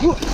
Vamos.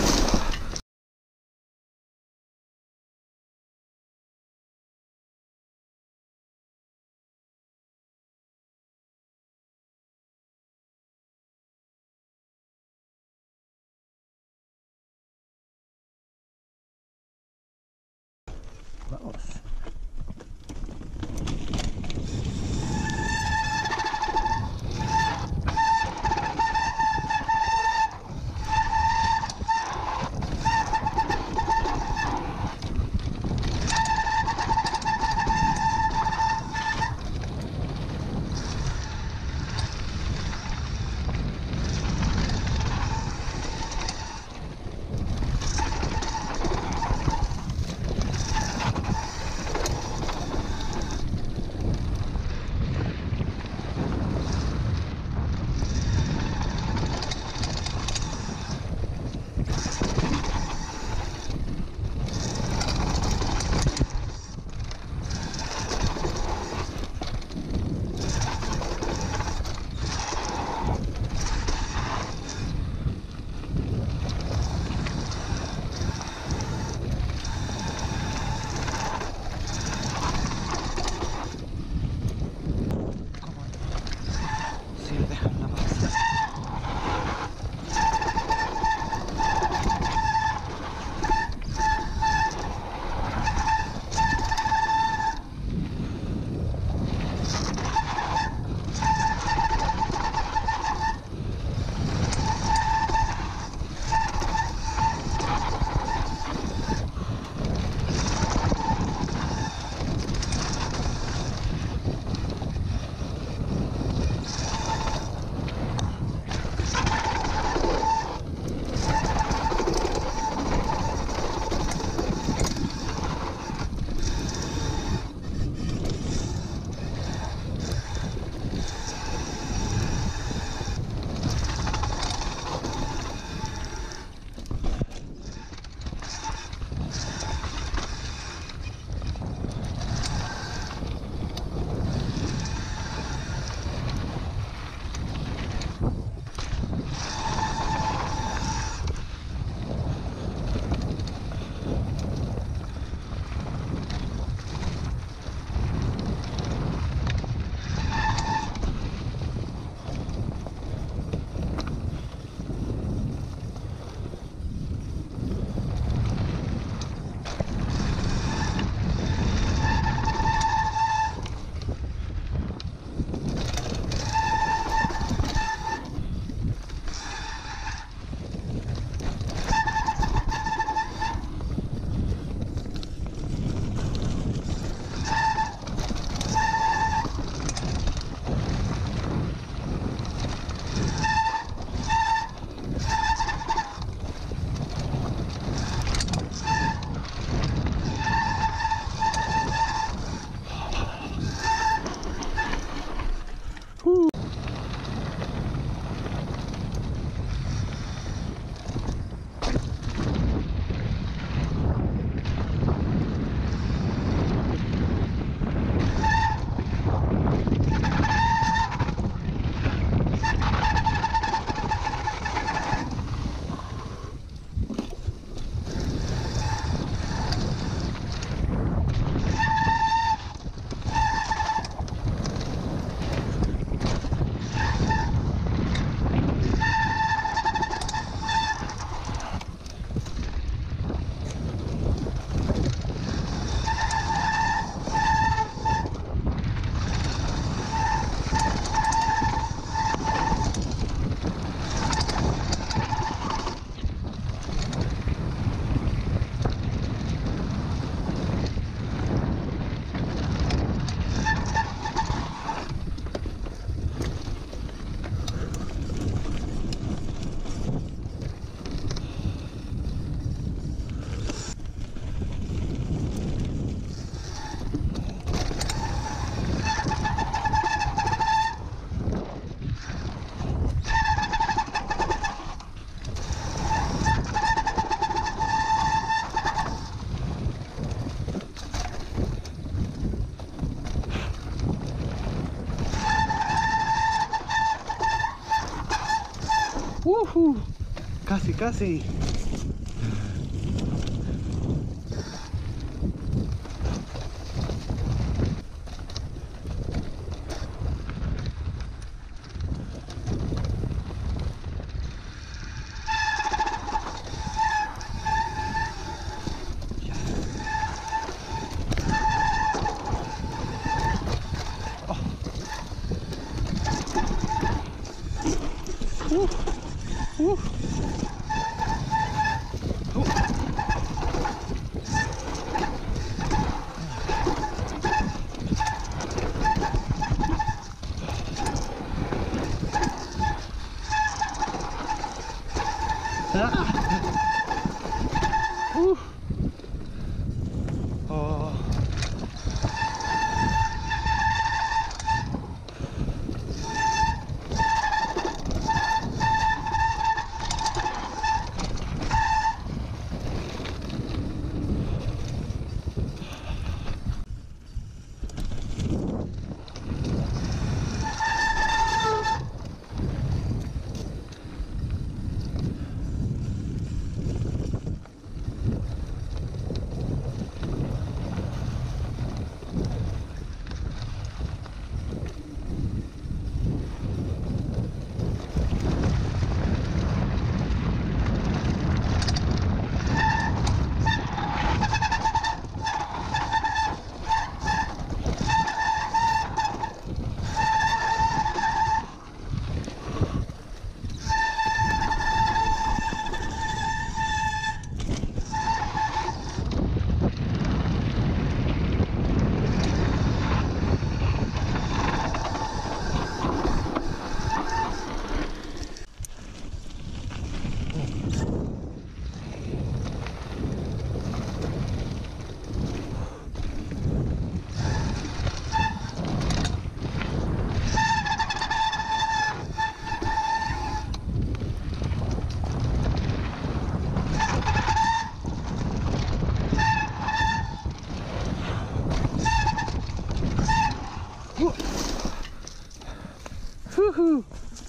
Casi, casi.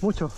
Mucho.